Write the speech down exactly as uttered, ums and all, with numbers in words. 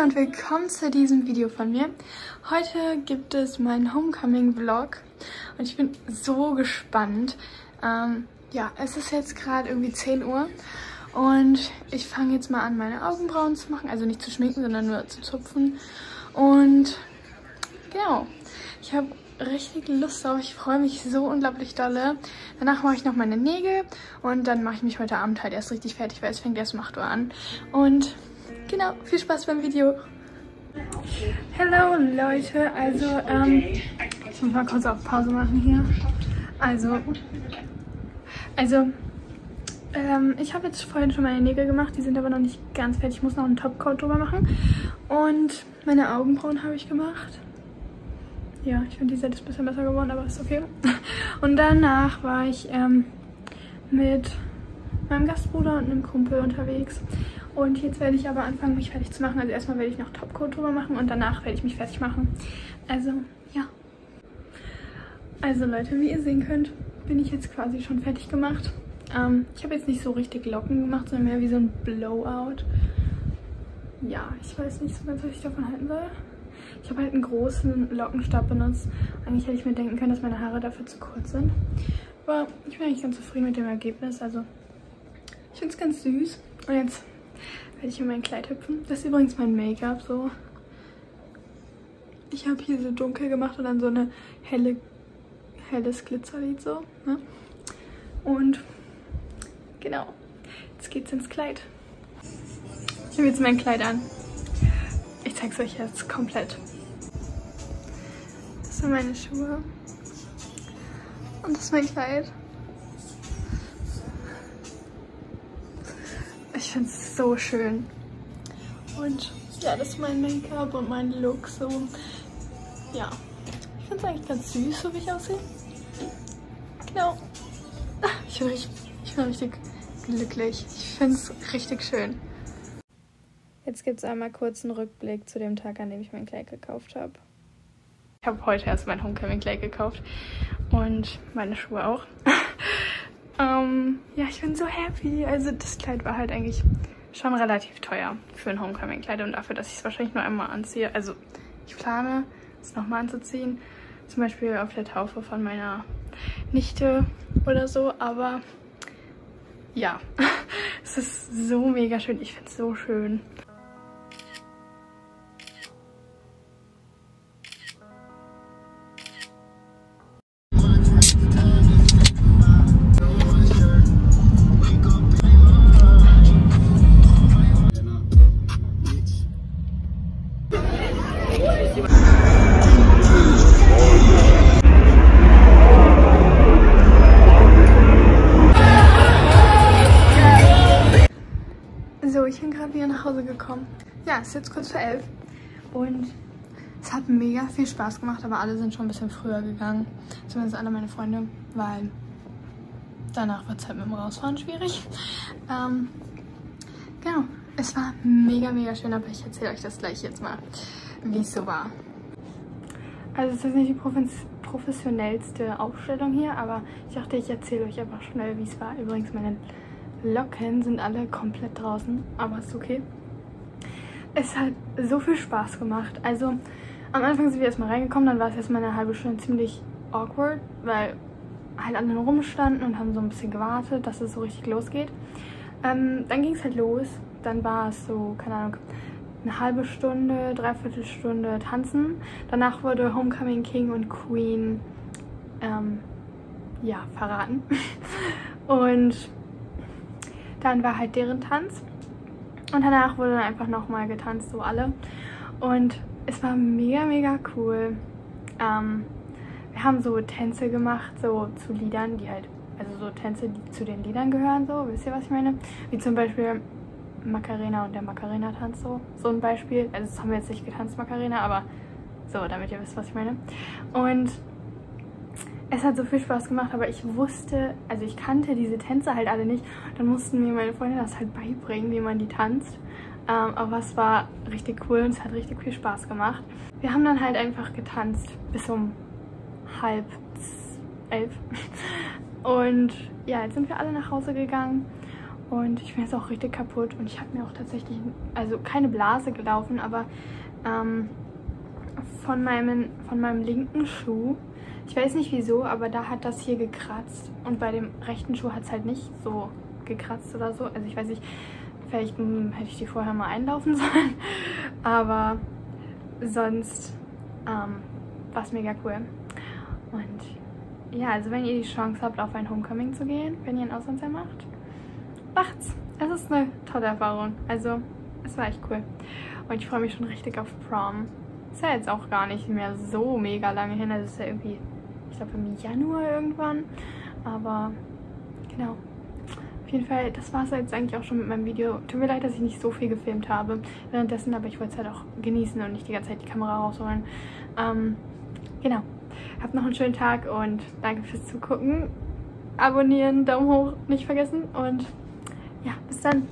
Hi und willkommen zu diesem Video von mir. Heute gibt es meinen Homecoming-Vlog und ich bin so gespannt. Ähm, ja, es ist jetzt gerade irgendwie zehn Uhr und ich fange jetzt mal an, meine Augenbrauen zu machen. Also nicht zu schminken, sondern nur zu zupfen. Und genau, ich habe richtig Lust drauf. Ich freue mich so unglaublich dolle. Danach mache ich noch meine Nägel und dann mache ich mich heute Abend halt erst richtig fertig, weil es fängt erst um acht Uhr an. Und genau, viel Spaß beim Video. Hello Leute, also ähm, ich muss mal kurz auf Pause machen hier. Also, also ähm, ich habe jetzt vorhin schon meine Nägel gemacht, die sind aber noch nicht ganz fertig. Ich muss noch einen Topcoat drüber machen und meine Augenbrauen habe ich gemacht. Ja, ich finde, die Seite ist ein bisschen besser geworden, aber ist okay. Und danach war ich ähm, mit meinem Gastbruder und einem Kumpel unterwegs. Und jetzt werde ich aber anfangen, mich fertig zu machen. Also erstmal werde ich noch Topcoat drüber machen und danach werde ich mich fertig machen. Also, ja. Also Leute, wie ihr sehen könnt, bin ich jetzt quasi schon fertig gemacht. Ähm, ich habe jetzt nicht so richtig Locken gemacht, sondern mehr wie so ein Blowout. Ja, ich weiß nicht so ganz, was ich davon halten soll. Ich habe halt einen großen Lockenstab benutzt. Eigentlich hätte ich mir denken können, dass meine Haare dafür zu kurz sind. Aber ich bin eigentlich ganz zufrieden mit dem Ergebnis. Also, ich finde es ganz süß. Und jetzt werde ich in mein Kleid hüpfen. Das ist übrigens mein Make-up so. Ich habe hier so dunkel gemacht und dann so eine helle, helles Glitzerlid so. Ne? Und genau, jetzt geht's ins Kleid. Ich habe jetzt mein Kleid an. Ich zeige es euch jetzt komplett. Das sind meine Schuhe. Und das ist mein Kleid. Ich finde es so schön. Und ja, das ist mein Make-up und mein Look so. Ja, ich finde es eigentlich ganz süß, so wie ich aussehe. Genau. Ich bin richtig, ich bin richtig glücklich. Ich finde es richtig schön. Jetzt gibt es einmal kurz einen Rückblick zu dem Tag, an dem ich mein Kleid gekauft habe. Ich habe heute erst mein Homecoming-Kleid gekauft und meine Schuhe auch. Um, ja, ich bin so happy. Also das Kleid war halt eigentlich schon relativ teuer für ein Homecoming-Kleid und dafür, dass ich es wahrscheinlich nur einmal anziehe. Also ich plane, es nochmal anzuziehen. Zum Beispiel auf der Taufe von meiner Nichte oder so. Aber ja, es ist so mega schön. Ich finde es so schön. So, ich bin gerade wieder nach Hause gekommen. Ja, es ist jetzt kurz vor elf und es hat mega viel Spaß gemacht, aber alle sind schon ein bisschen früher gegangen. Zumindest alle meine Freunde, weil danach wird es halt mit dem Rausfahren schwierig. Ähm, genau, es war mega, mega schön, aber ich erzähle euch das gleich jetzt mal, wie es so war. Also es ist nicht die professionellste Aufstellung hier, aber ich dachte, ich erzähle euch einfach schnell, wie es war. Übrigens, meine Locken sind alle komplett draußen, aber ist okay. Es hat so viel Spaß gemacht. Also am Anfang sind wir erstmal reingekommen, dann war es erstmal eine halbe Stunde ziemlich awkward, weil halt alle rumstanden und haben so ein bisschen gewartet, dass es so richtig losgeht. Ähm, dann ging es halt los, dann war es so, keine Ahnung, eine halbe Stunde, dreiviertel Stunde tanzen. Danach wurde Homecoming King und Queen ähm, ja, verraten. Und dann war halt deren Tanz und danach wurde dann einfach nochmal getanzt, so alle. Und es war mega, mega cool. Ähm, wir haben so Tänze gemacht, so zu Liedern, die halt, also so Tänze, die zu den Liedern gehören, so, wisst ihr, was ich meine? Wie zum Beispiel Macarena und der Macarena-Tanz, so, so ein Beispiel. Also das haben wir jetzt nicht getanzt, Macarena, aber so, damit ihr wisst, was ich meine. Und es hat so viel Spaß gemacht, aber ich wusste, also ich kannte diese Tänze halt alle nicht. Dann mussten mir meine Freunde das halt beibringen, wie man die tanzt. Ähm, aber es war richtig cool und es hat richtig viel Spaß gemacht. Wir haben dann halt einfach getanzt bis um halb elf. Und ja, jetzt sind wir alle nach Hause gegangen Und ich bin jetzt auch richtig kaputt. Und ich habe mir auch tatsächlich, also keine Blase gelaufen, aber ähm, von, meinem, von meinem linken Schuh, ich weiß nicht wieso, aber da hat das hier gekratzt. Und bei dem rechten Schuh hat es halt nicht so gekratzt oder so. Also ich weiß nicht, vielleicht mh, hätte ich die vorher mal einlaufen sollen. Aber sonst ähm, war es mega cool. Und ja, also wenn ihr die Chance habt, auf ein Homecoming zu gehen, wenn ihr ein Auslandsjahr macht, macht's. Es ist eine tolle Erfahrung. Also, es war echt cool. Und ich freue mich schon richtig auf Prom. Ist ja jetzt auch gar nicht mehr so mega lange hin. Also, es ist ja irgendwie, ich glaube, im Januar irgendwann. Aber, genau. Auf jeden Fall, das war es jetzt eigentlich auch schon mit meinem Video. Tut mir leid, dass ich nicht so viel gefilmt habe währenddessen, aber ich wollte es halt auch genießen und nicht die ganze Zeit die Kamera rausholen. Ähm, genau. Habt noch einen schönen Tag und danke fürs Zugucken. Abonnieren, Daumen hoch, nicht vergessen und ja, bis dann.